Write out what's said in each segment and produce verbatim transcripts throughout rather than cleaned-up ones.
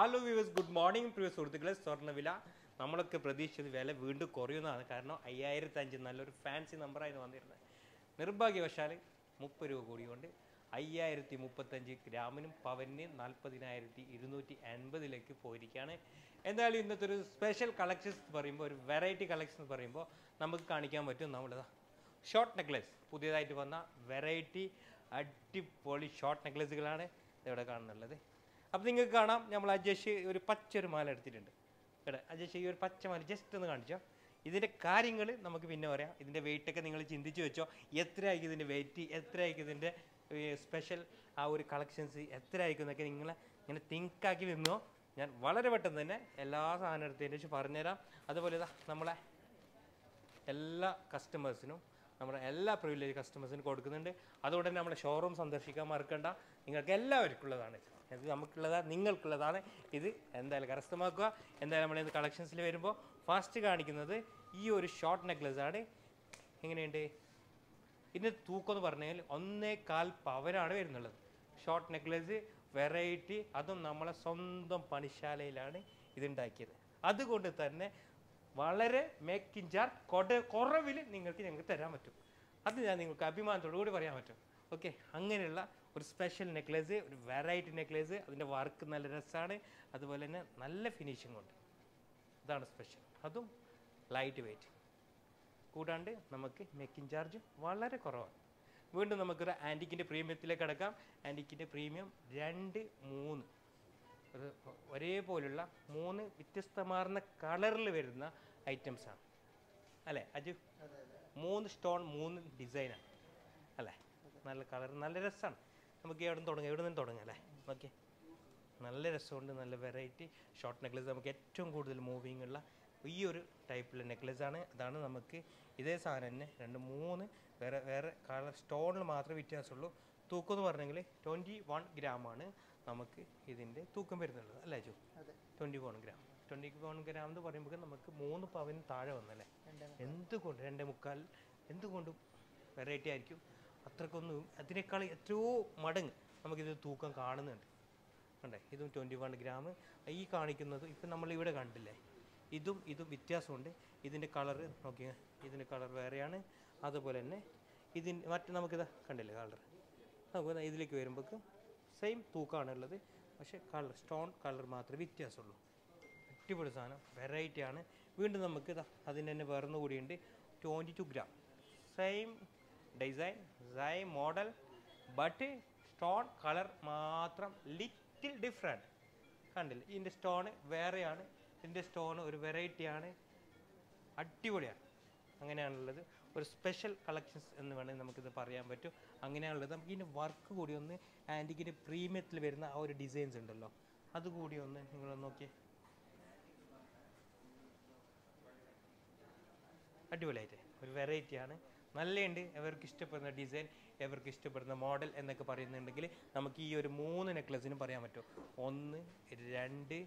Hello viewers, good morning. Previous സുഹൃത്തുക്കളെ സ്വർണ്ണവില നമ്മളൊക്കെ പ്രതീക്ഷിച്ചത് വില വീണ്ടും കുറയുമെന്നാണ്. കാരണം അയ്യായിരത്തി അഞ്ഞൂറ് നല്ലൊരു ഫാൻസി നമ്പർ ആയി വന്നിരുന്നത്. നിർഭാഗ്യവശാൽ മുപ്പത് രൂപ കൂടി കൊണ്ട് അയ്യായിരത്തി മുപ്പത്തഞ്ച് ഗ്രാമിനും പവന് നാൽപ്പതിനായിരത്തി ഇരുന്നൂറ്റി അൻപത് ലേക്ക് പോയിരിക്കുകയാണ്. എന്തായാലും ഇന്നത്തെ ഒരു സ്പെഷ്യൽ കളക്ഷൻസ് പറയുമ്പോൾ ഒരു വെറൈറ്റി കളക്ഷൻസ് പറയുമ്പോൾ നമുക്ക് കാണിക്കാൻ പറ്റും നമ്മളെ ഷോർട്ട് നെക്ലസ് പുതിയതായിട്ട് വന്ന വെറൈറ്റി അടിപൊളി ഷോർട്ട് നെക്ലസുകളാണ് ഇവിടെ കാണുന്നുള്ളത്. അപ്പോൾ നിങ്ങൾക്ക് കാണാം നമ്മൾ അജേഷ് ഒരു പച്ച ഒരു മാല എടുത്തിട്ടുണ്ട്. ഇവിടെ അജേഷ് ഈ ഒരു പച്ച മാല ജസ്റ്റ് ഒന്ന് കാണിച്ചോ. ഇതിൻ്റെ കാര്യങ്ങൾ നമുക്ക് പിന്നെ പറയാം. ഇതിൻ്റെ വെയിറ്റൊക്കെ നിങ്ങൾ ചിന്തിച്ച് വെച്ചോ. എത്രയായിരിക്കും ഇതിൻ്റെ വെയിറ്റ്, എത്രയായിരിക്കും ഇതിൻ്റെ സ്പെഷ്യൽ ആ ഒരു കളക്ഷൻസ് എത്രയായിരിക്കും എന്നൊക്കെ നിങ്ങൾ ഇങ്ങനെ തിങ്കാക്കി നിന്നോ. ഞാൻ വളരെ പെട്ടെന്ന് തന്നെ എല്ലാ സാധനം എടുത്തതിൻ്റെ ശേഷം പറഞ്ഞുതരാം. അതുപോലെ ഇതാ നമ്മളെ എല്ലാ കസ്റ്റമേഴ്സിനും നമ്മുടെ എല്ലാ പ്രിവിലേജ് കസ്റ്റമേഴ്സിനും കൊടുക്കുന്നുണ്ട്. അതുകൊണ്ട് തന്നെ നമ്മുടെ ഷോറൂം സന്ദർശിക്കാൻ മറക്കണ്ട. നിങ്ങൾക്ക് എല്ലാവർക്കുള്ളതാണ്, ഇത് നമുക്കുള്ളതാണ്, നിങ്ങൾക്കുള്ളതാണ്. ഇത് എന്തായാലും കരസ്ഥമാക്കുക. എന്തായാലും നമ്മളിന്ന് കളക്ഷൻസിൽ വരുമ്പോൾ ഫസ്റ്റ് കാണിക്കുന്നത് ഈ ഒരു ഷോർട്ട് നെക്ലസാണ്. എങ്ങനെയുണ്ട് ഇതിൻ്റെ തൂക്കം എന്ന് പറഞ്ഞാൽ ഒന്നേ കാൽ പവനാണ് വരുന്നുള്ളത്. ഷോർട്ട് നെക്ലസ് വെറൈറ്റി, അതും നമ്മളെ സ്വന്തം പണിശാലയിലാണ് ഇതുണ്ടാക്കിയത്. അതുകൊണ്ട് തന്നെ വളരെ മേക്ക് ഇൻ ചാർജ് കൊട കുറവിൽ നിങ്ങൾക്ക് ഞങ്ങൾക്ക് തരാൻ പറ്റും. അത് ഞാൻ നിങ്ങൾക്ക് അഭിമാനത്തോടു കൂടി പറയാൻ പറ്റും. ഓക്കെ, അങ്ങനെയുള്ള ഒരു സ്പെഷ്യൽ നെക്ലേസ്, ഒരു വെറൈറ്റി നെക്ലേസ്. അതിൻ്റെ വർക്ക് നല്ല രസമാണ്. അതുപോലെ തന്നെ നല്ല ഫിനിഷിംഗ് ഉണ്ട്. ഇതാണ് സ്പെഷ്യൽ, അതും ലൈറ്റ് വെയ്റ്റ്. കൂടാണ്ട് നമുക്ക് മേക്ക് ഇൻ ചാർജ് വളരെ കുറവാണ്. വീണ്ടും നമുക്കൊരു ആൻറ്റിക്കിൻ്റെ പ്രീമിയത്തിലേക്ക് അടക്കാം. ആൻറ്റിക്കിൻ്റെ പ്രീമിയം രണ്ട് മൂന്ന് ഒരേപോലുള്ള മൂന്ന് വ്യത്യസ്തമാർന്ന കളറിൽ വരുന്ന ഐറ്റംസാണ് അല്ലേ അജു? മൂന്ന് സ്റ്റോൺ മൂന്ന് ഡിസൈനാണ് അല്ലേ? നല്ല കളർ, നല്ല രസമാണ്. നമുക്ക് എവിടെ നിന്ന് തുടങ്ങാം? എവിടെ നിന്ന് തുടങ്ങാം അല്ലേ? ഓക്കെ, നല്ല രസമുണ്ട്. നല്ല വെറൈറ്റി ഷോർട്ട് നെക്ലസ് നമുക്ക് ഏറ്റവും കൂടുതൽ മൂവിങ് ഉള്ള ഈ ഒരു ടൈപ്പിലെ നെക്ലസാണ്. അതാണ് നമുക്ക് ഇതേ സാധനം തന്നെ രണ്ട് മൂന്ന് വേറെ വേറെ കളർ സ്റ്റോണിൽ മാത്രമേ വ്യത്യാസമുള്ളൂ. തൂക്കം എന്ന് പറഞ്ഞെങ്കിൽ ട്വൻറ്റി വൺ ഗ്രാമാണ് നമുക്ക് ഇതിൻ്റെ തൂക്കം വരുന്നുള്ളത് അല്ലേ Jo? Twenty one gram twenty one gram എന്ന് പറയുമ്പോൾ നമുക്ക് മൂന്ന് പവന് താഴെ വന്നല്ലേ? എന്തുകൊണ്ട് രണ്ടേ മുക്കാൽ എന്തുകൊണ്ടും വെറൈറ്റി ആയിരിക്കും. അത്രക്കൊന്നും അതിനേക്കാൾ എത്രയോ മടങ്ങ് നമുക്കിത് തൂക്കം കാണുന്നുണ്ട്. കണ്ടേ, ഇതും ട്വൻറ്റി വൺ ഗ്രാം. ഈ കാണിക്കുന്നതും ഇപ്പം നമ്മളിവിടെ കണ്ടില്ലേ, ഇതും ഇതും വ്യത്യാസമുണ്ട്. ഇതിൻ്റെ കളറ് നോക്കിയാൽ ഇതിൻ്റെ കളർ വേറെയാണ്. അതുപോലെ തന്നെ ഇതിന് മറ്റേ നമുക്കിത് കണ്ടില്ലേ കളർ, നമുക്ക് ഇതിലേക്ക് വരുമ്പോഴേക്കും സെയിം തൂക്കമാണുള്ളത്. പക്ഷേ കളർ സ്റ്റോൺ കളർ മാത്രമേ വ്യത്യാസമുള്ളൂ. അടിപൊളി സാധനം, വെറൈറ്റിയാണ്. വീണ്ടും നമുക്ക് ഇതാ അതിന് തന്നെ വേറൊന്നും കൂടിയുണ്ട്. Twenty two gram same design same model, but stone colour മാത്രം ലിറ്റിൽ ഡിഫറെൻറ്റ്. കണ്ടില്ല, ഇതിൻ്റെ സ്റ്റോണ് വേറെയാണ്. ഇതിൻ്റെ സ്റ്റോൺ ഒരു വെറൈറ്റിയാണ്, അടിപൊളിയാണ്. അങ്ങനെയാണുള്ളത്. ഒരു സ്പെഷ്യൽ കളക്ഷൻസ് എന്ന് വേണമെങ്കിൽ നമുക്കിത് പറയാൻ പറ്റും. അങ്ങനെയാണുള്ളത്. നമുക്ക് ഇതിൻ്റെ വർക്ക് കൂടി ഒന്ന് ആൻറ്റിക്കിൻ്റെ പ്രീമിയത്തിൽ വരുന്ന ആ ഒരു ഡിസൈൻസ് ഉണ്ടല്ലോ, അതുകൂടി ഒന്ന് നിങ്ങൾ നോക്കിയേ. അടിപൊളിയായിട്ട് ഒരു വെറൈറ്റിയാണ്, നല്ലതുണ്ട്. അവർക്ക് ഇഷ്ടപ്പെടുന്ന ഡിസൈൻ, അവർക്ക് ഇഷ്ടപ്പെടുന്ന മോഡൽ എന്നൊക്കെ പറയുന്നുണ്ടെങ്കിൽ നമുക്ക് ഈ ഒരു മൂന്ന് നെക്ലസിനും പറയാൻ പറ്റും. ഒന്ന് രണ്ട്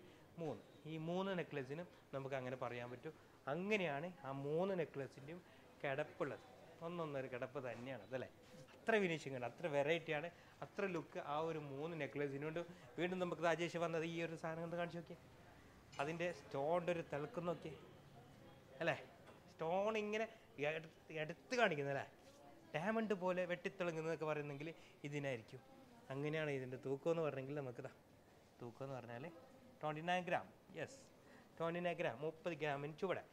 മൂന്ന്, ഈ മൂന്ന് നെക്ലസിനും നമുക്ക് അങ്ങനെ പറയാൻ പറ്റും. അങ്ങനെയാണ് ആ മൂന്ന് നെക്ലസിൻ്റെയും കിടപ്പുള്ളത്. ഒന്നൊന്നൊരു കിടപ്പ് തന്നെയാണ് അതല്ലേ? അത്ര ഫിനിഷിംഗ് ഉണ്ട്, അത്ര വെറൈറ്റിയാണ്, അത്ര ലുക്ക് ആ ഒരു മൂന്ന് നെക്ലസിനുണ്ട്. വീണ്ടും നമുക്ക് രാജേഷ് വന്നത് ഈ ഒരു സാധനം ഒന്ന് കാണിച്ച് നോക്കിയേ. അതിൻ്റെ സ്റ്റോണിൻ്റെ ഒരു തിളക്കം നോക്കിയേ അല്ലേ? സ്റ്റോൺ ഇങ്ങനെ എടുത്ത് കാണിക്കുന്നല്ലേ, ഡയമണ്ട് പോലെ വെട്ടിത്തിളങ്ങുന്നതൊക്കെ പറയുന്നെങ്കിൽ ഇതിനായിരിക്കും. അങ്ങനെയാണ് ഇതിൻ്റെ തൂക്കം എന്ന് പറഞ്ഞെങ്കിൽ നമുക്കിതാ തൂക്കം എന്ന് പറഞ്ഞാൽ twenty nine gram yes twenty nine gram മുപ്പത് ഗ്രാമിന് ചുവടെ.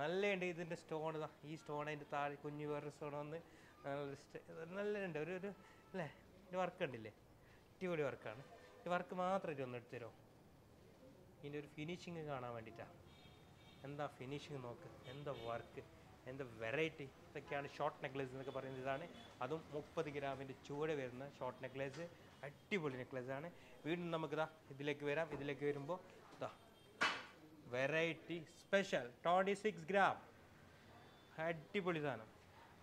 നല്ലതുണ്ട്. ഇതിൻ്റെ സ്റ്റോൺ ഇതാ, ഈ സ്റ്റോൺ അതിൻ്റെ താഴെ കുഞ്ഞു വേറെ സ്റ്റോൺ വന്ന് നല്ല നല്ലതുണ്ട്. ഒരു ഒരു അല്ലേ ഇതിൻ്റെ വർക്ക് ഉണ്ടല്ലേ? അടിപൊളി വർക്കാണ്. ഈ വർക്ക് മാത്രം ഇതൊന്ന് എടുത്തു തരുമോ? ഇതിൻ്റെ ഒരു ഫിനിഷിങ് കാണാൻ വേണ്ടിയിട്ടാണ്. എന്താ ഫിനിഷിങ് നോക്ക്, എന്താ വർക്ക്, എന്താ വെറൈറ്റി. ഇതൊക്കെയാണ് ഷോർട്ട് നെക്ലേസ് എന്നൊക്കെ പറയുന്നത്. ഇതാണ്, അതും മുപ്പത് ഗ്രാമിൻ്റെ ചുവടെ വരുന്ന ഷോർട്ട് നെക്ലേസ്. അടിപൊളി നെക്ലേസാണ്. വീണ്ടും നമുക്കിതാ ഇതിലേക്ക് വരാം. ഇതിലേക്ക് വരുമ്പോൾ ഇതാ variety special twenty six gram അടിപൊളി സാധനം.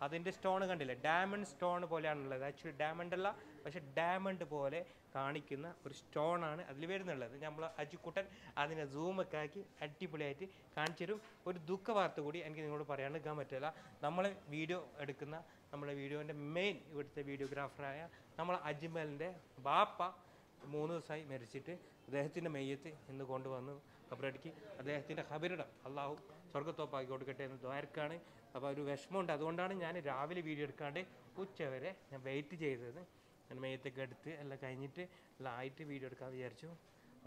അതിൻ്റെ സ്റ്റോൺ കണ്ടില്ലേ, ഡയമണ്ട് സ്റ്റോൺ പോലെയാണുള്ളത്. ആക്ച്വലി ഡയമണ്ട് അല്ല, പക്ഷെ ഡയമണ്ട് പോലെ കാണിക്കുന്ന ഒരു സ്റ്റോണാണ് അതിൽ വരുന്നുള്ളത്. നമ്മൾ അജിക്കുട്ടൻ അതിനെ സൂമൊക്കെ ആക്കി അടിപൊളിയായിട്ട് കാണിച്ചു തരും. ഒരു ദുഃഖ വാർത്ത കൂടി എനിക്ക് നിങ്ങളോട് പറയാണ്ടിരിക്കാൻ പറ്റില്ല. നമ്മൾ വീഡിയോ എടുക്കുന്ന നമ്മുടെ വീഡിയോൻ്റെ മെയിൻ ഇവിടുത്തെ വീഡിയോഗ്രാഫറായ നമ്മൾ അജ്മലിൻ്റെ ബാപ്പ മൂന്ന് ദിവസമായി മരിച്ചിട്ട് അദ്ദേഹത്തിൻ്റെ മെയ്യത്ത് ഇന്ന് കൊണ്ടുവന്ന് ഖബറടക്കി. അദ്ദേഹത്തിൻ്റെ ഖബറിടം അള്ളാഹു സ്വർഗ്ഗത്തോപ്പാക്കി കൊടുക്കട്ടെ എന്ന് ദ്വാരക്കാണ്. അപ്പോൾ ഒരു വിഷമമുണ്ട്. അതുകൊണ്ടാണ് ഞാൻ രാവിലെ വീഡിയോ എടുക്കാണ്ട് ഉച്ചവരെ ഞാൻ വെയിറ്റ് ചെയ്തത്. ഞാൻ മെയ്യത്തൊക്കെ എടുത്ത് എല്ലാം കഴിഞ്ഞിട്ട് എല്ലാം ആയിട്ട് വീഡിയോ എടുക്കാൻ വിചാരിച്ചു.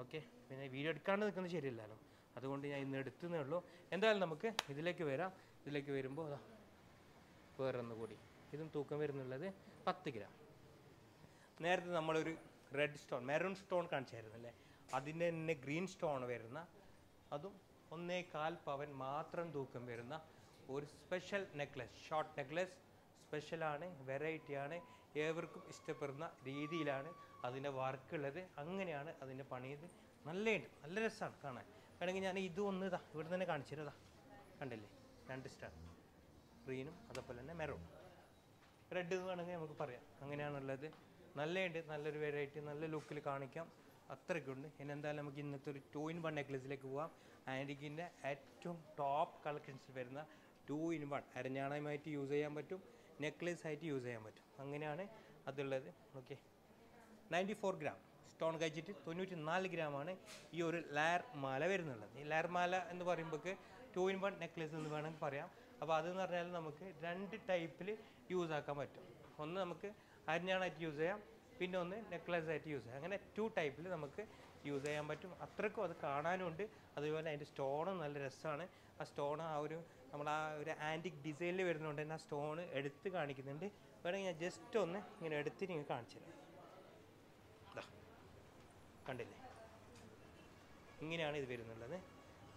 ഓക്കെ, പിന്നെ വീഡിയോ എടുക്കാണ്ട് നിൽക്കുന്നത് ശരിയല്ലല്ലോ, അതുകൊണ്ട് ഞാൻ ഇന്ന് എടുത്തേ ഉള്ളൂ. എന്തായാലും നമുക്ക് ഇതിലേക്ക് വരാം. ഇതിലേക്ക് വരുമ്പോൾ അതാ വേറൊന്നു കൂടി, ഇതും തൂക്കം വരുന്നുള്ളത് പത്ത് ഗ്രാം. നേരത്തെ നമ്മളൊരു റെഡ് സ്റ്റോൺ മെറൂൺ സ്റ്റോൺ കാണിച്ചായിരുന്നു അല്ലേ, അതിൻ്റെ തന്നെ ഗ്രീൻ സ്റ്റോൺ വരുന്ന അതും ഒന്നേകാൽ പവൻ മാത്രം തൂക്കം വരുന്ന ഒരു സ്പെഷ്യൽ നെക്ലസ്, ഷോർട്ട് നെക്ലസ്. സ്പെഷ്യലാണ്, വെറൈറ്റിയാണ്, ഏവർക്കും ഇഷ്ടപ്പെടുന്ന രീതിയിലാണ് അതിൻ്റെ വർക്കുള്ളത്. അങ്ങനെയാണ് അതിൻ്റെ പണിയത്. നല്ലതായിട്ട് നല്ല രസമാണ് കാണാൻ. വേണമെങ്കിൽ ഞാൻ ഇതും ഒന്ന് ഇതാ ഇവിടെ തന്നെ കാണിച്ചിരുന്നതാ, കണ്ടില്ലേ, രണ്ട് സ്റ്റാർ ഗ്രീനും അതേപോലെ തന്നെ മെറൂൺ റെഡ് വേണമെങ്കിൽ നമുക്ക് പറയാം. അങ്ങനെയാണുള്ളത്. നല്ലതുണ്ട്, നല്ലൊരു വെറൈറ്റി, നല്ല ലുക്കിൽ കാണിക്കാം, അത്രയ്ക്കുണ്ട്. ഇനി എന്തായാലും നമുക്ക് ഇന്നത്തെ ഒരു ടു ഇൻ വൺ നെക്ലസിലേക്ക് പോവാം. ആൻറ്റിക്കിൻ്റെ ഏറ്റവും ടോപ്പ് കളക്ഷൻസിൽ വരുന്ന ടു ഇൻ വൺ, അരഞ്ഞാണമായിട്ട് യൂസ് ചെയ്യാൻ പറ്റും, നെക്ലസ് ആയിട്ട് യൂസ് ചെയ്യാൻ പറ്റും. അങ്ങനെയാണ് അതുള്ളത്. Okay, ninety four gram stone കഴിച്ചിട്ട് തൊണ്ണൂറ്റി നാല് ഗ്രാമാണ് ഈ ഒരു ലയർ മാല വരുന്നുള്ളത്. ഈ ലയർ മാല എന്ന് പറയുമ്പോഴേക്ക് ടു ഇൻ വൺ നെക്ലസ് എന്ന് വേണമെങ്കിൽ പറയാം. അപ്പോൾ അതെന്ന് പറഞ്ഞാൽ നമുക്ക് രണ്ട് ടൈപ്പിൽ യൂസ് ആക്കാൻ പറ്റും. ഒന്ന് നമുക്ക് അരിഞ്ഞാണായിട്ട് യൂസ് ചെയ്യാം, പിന്നെ ഒന്ന് നെക്ലസ് ആയിട്ട് യൂസ് ചെയ്യാം. അങ്ങനെ ടു ടൈപ്പിൽ നമുക്ക് യൂസ് ചെയ്യാൻ പറ്റും. അത്രയ്ക്കും അത് കാണാനുമുണ്ട്. അതുപോലെ അതിൻ്റെ സ്റ്റോണും നല്ല രസമാണ്. ആ സ്റ്റോണ് ആ ഒരു നമ്മൾ ആ ഒരു ആൻറ്റിക് ഡിസൈനിൽ വരുന്നതുകൊണ്ട് തന്നെ ആ സ്റ്റോണ് എടുത്ത് കാണിക്കുന്നുണ്ട്. വേണമെങ്കിൽ ഞാൻ ജസ്റ്റ് ഒന്ന് ഇങ്ങനെ എടുത്ത് നിങ്ങൾ കാണിച്ചു തരാം. ഇതാ കണ്ടില്ലേ, ഇങ്ങനെയാണ് ഇത് വരുന്നുള്ളത്.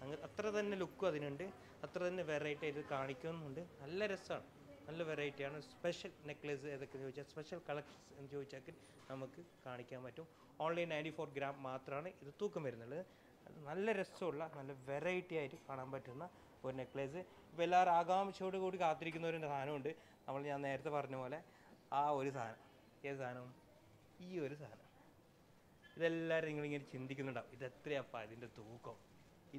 അങ്ങനെ അത്ര തന്നെ ലുക്കും അതിനുണ്ട്, അത്ര തന്നെ വെറൈറ്റി ഇത് കാണിക്കുന്നുണ്ട്. നല്ല രസമാണ്, നല്ല വെറൈറ്റിയാണ്. സ്പെഷ്യൽ നെക്ലസ് ഏതൊക്കെയെന്ന് ചോദിച്ചാൽ, സ്പെഷ്യൽ കളക്ഷൻസ് എന്ന് ചോദിച്ചാൽ നമുക്ക് കാണിക്കാൻ പറ്റും. ഓൺലൈൻ നയൻറ്റി ഫോർ ഗ്രാം മാത്രമാണ് ഇത് തൂക്കം വരുന്നുള്ളത്. അത് നല്ല രസമുള്ള നല്ല വെറൈറ്റി ആയിട്ട് കാണാൻ പറ്റുന്ന ഒരു നെക്ലസ്. ഇപ്പോൾ എല്ലാവരും ആകാംക്ഷയോട് കൂടി കാത്തിരിക്കുന്നവരും സാധനമുണ്ട്. നമ്മൾ ഞാൻ നേരത്തെ പറഞ്ഞ പോലെ ആ ഒരു സാധനം, ഏത് സാധനവും, ഈ ഒരു സാധനം, ഇതെല്ലാവരും നിങ്ങളിങ്ങനെ ചിന്തിക്കുന്നുണ്ടാവും, ഇതെത്രയപ്പോൾ അതിൻ്റെ തൂക്കം,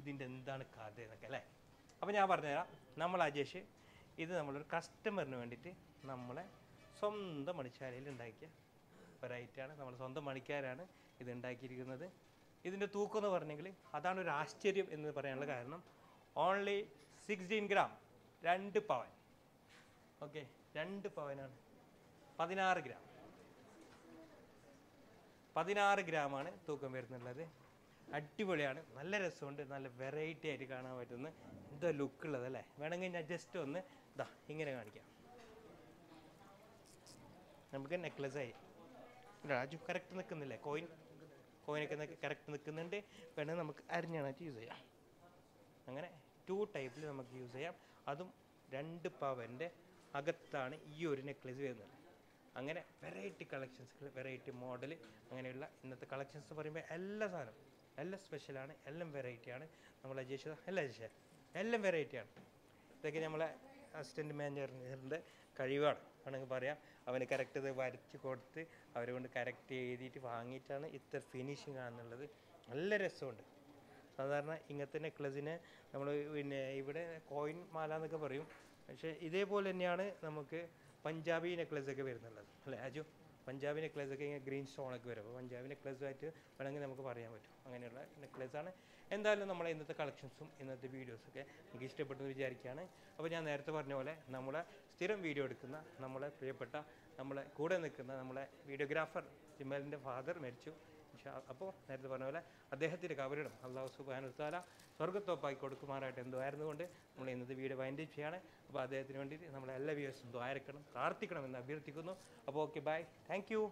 ഇതിൻ്റെ എന്താണ് കഥ എന്നൊക്കെ അല്ലേ. അപ്പോൾ ഞാൻ പറഞ്ഞുതരാം. നമ്മൾ അജേഷ് ഇത് നമ്മളൊരു കസ്റ്റമറിന് വേണ്ടിയിട്ട് നമ്മളെ സ്വന്തം മണിശാലയിൽ ഉണ്ടാക്കിയ വെറൈറ്റിയാണ്. നമ്മൾ സ്വന്തം മണിക്കാരാണ് ഇത് ഉണ്ടാക്കിയിരിക്കുന്നത്. ഇതിൻ്റെ തൂക്കം എന്ന് പറഞ്ഞെങ്കിൽ അതാണ് ഒരു ആശ്ചര്യം എന്ന് പറയാനുള്ള കാരണം. ഓൺലി സിക്സ്റ്റീൻ ഗ്രാം, രണ്ട് പവൻ. ഓക്കെ, രണ്ട് പവനാണ്. പതിനാറ് ഗ്രാം പതിനാറ് ഗ്രാമാണ് തൂക്കം വരുന്നുള്ളത്. അടിപൊളിയാണ്, നല്ല രസമുണ്ട്, നല്ല വെറൈറ്റി ആയിട്ട് കാണാൻ പറ്റുന്ന എന്താ ലുക്കുള്ളത് അല്ലേ. വേണമെങ്കിൽ ഞാൻ ജസ്റ്റ് ഒന്ന് ഇതാ ഇങ്ങനെ കാണിക്കാം. നമുക്ക് നെക്ലസ് ആയി രാജു കറക്റ്റ് നിൽക്കുന്നില്ലേ, കോയിൻ കോയിനൊക്കെ കറക്റ്റ് നിൽക്കുന്നുണ്ട്. വേണമെങ്കിൽ നമുക്ക് അരിഞ്ഞാണായിട്ട് യൂസ് ചെയ്യാം. അങ്ങനെ ടു ടൈപ്പിൽ നമുക്ക് യൂസ് ചെയ്യാം. അതും രണ്ട് പവൻ്റെ അകത്താണ് ഈ ഒരു നെക്ലസ് വരുന്നത്. അങ്ങനെ വെറൈറ്റി കളക്ഷൻസുകൾ, വെറൈറ്റി മോഡൽ, അങ്ങനെയുള്ള ഇന്നത്തെ കളക്ഷൻസ് പറയുമ്പോൾ എല്ലാ സാധനവും എല്ലാം സ്പെഷ്യലാണ്, എല്ലാം വെറൈറ്റിയാണ്. നമ്മൾ അജേഷ് അല്ല അജേഷ് എല്ലാം വെറൈറ്റിയാണ്. ഇതൊക്കെ നമ്മളെ അസിസ്റ്റൻറ്റ് മാനേജറിൻ്റെ കഴിവാണ് വേണമെങ്കിൽ പറയാം. അവന് കറക്റ്റ് ഇത് വരച്ച് കൊടുത്ത് അവരുകൊണ്ട് കറക്റ്റ് എഴുതിയിട്ട് വാങ്ങിയിട്ടാണ് ഇത്ര ഫിനിഷിംഗ് ആണെന്നുള്ളത്. നല്ല രസമുണ്ട്. സാധാരണ ഇങ്ങനത്തെ നെക്ലസിന് നമ്മൾ പിന്നെ ഇവിടെ കോയിൻ മാല എന്നൊക്കെ പറയും, പക്ഷേ ഇതേപോലെ തന്നെയാണ് നമുക്ക് പഞ്ചാബി നെക്ലസൊക്കെ വരുന്നുള്ളത് അല്ലേ അജു. പഞ്ചാബി നെക്ലസൊക്കെ ഇങ്ങനെ ഗ്രീൻ സ്റ്റോണൊക്കെ വരും. അപ്പോൾ പഞ്ചാബി നെക്ലസുമായിട്ട് വേണമെങ്കിൽ നമുക്ക് പറയാൻ പറ്റും. അങ്ങനെയുള്ള നെക്ലസാണ്. എന്തായാലും നമ്മളെ ഇന്നത്തെ കളക്ഷൻസും ഇന്നത്തെ വീഡിയോസൊക്കെ എനിക്ക് ഇഷ്ടപ്പെട്ടെന്ന് വിചാരിക്കുകയാണ്. അപ്പോൾ ഞാൻ നേരത്തെ പറഞ്ഞ പോലെ നമ്മളെ സ്ഥിരം വീഡിയോ എടുക്കുന്ന നമ്മളെ പ്രിയപ്പെട്ട നമ്മളെ കൂടെ നിൽക്കുന്ന നമ്മളെ വീഡിയോഗ്രാഫർ ജിമലിൻ്റെ ഫാദർ മരിച്ചു. അപ്പോൾ നേരത്തെ പറഞ്ഞ പോലെ അദ്ദേഹത്തിൻ്റെ കബറിടം അല്ലാഹു സുബ്ഹാനഹു തആല സ്വർഗ്ഗത്തോപ്പാക്കി കൊടുക്കുമാറായിട്ട് എന്തുമായിരുന്നുകൊണ്ട് നമ്മൾ ഇന്നത്തെ വീഡിയോ വൈൻഡപ്പ് ചെയ്യാണ്. അപ്പോൾ അദ്ദേഹത്തിന് വേണ്ടിയിട്ട് നമ്മളെല്ലാ വ്യൂവേഴ്സും ദ്വാരക്കണം, പ്രാർത്ഥിക്കണം എന്ന് അഭ്യർത്ഥിക്കുന്നു. അപ്പോൾ ഓക്കെ, ബൈ, താങ്ക് യു.